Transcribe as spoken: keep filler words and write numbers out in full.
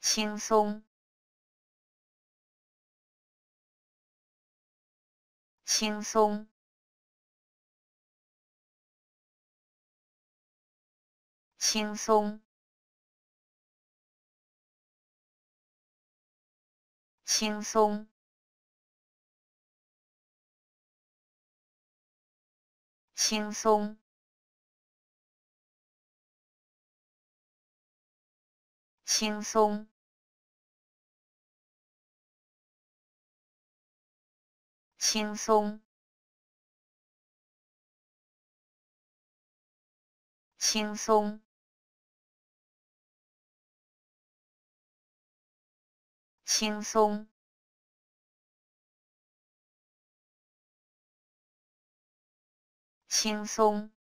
轻松，轻松，轻松，轻松，轻松。 轻松，轻松，轻松，轻松，轻松。